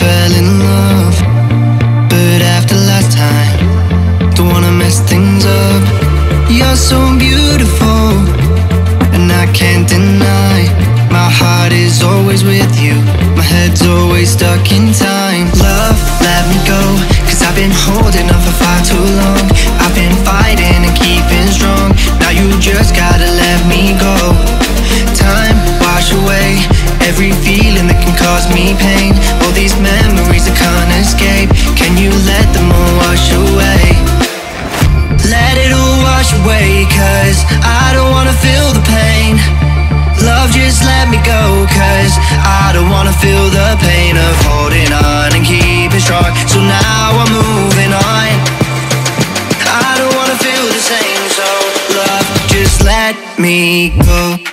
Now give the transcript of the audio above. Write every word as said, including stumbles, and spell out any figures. fell in love, but after last time, don't wanna mess things up. You're so beautiful, and I can't deny. My heart is always with you, my head's always stuck in time. Love, let me go, cause I've been holding on for far too long. I've been fighting and keeping strong, now you just gotta let me go. Time, wash away every feeling that can cause me pain. All these memories I can't escape, can you let them all wash away? Let it all wash away, cause I don't wanna feel the pain. Love, just let me go, cause I don't wanna feel the pain of holding on and keeping strong. So now I'm moving on, I don't wanna feel the same. So love, just let me go.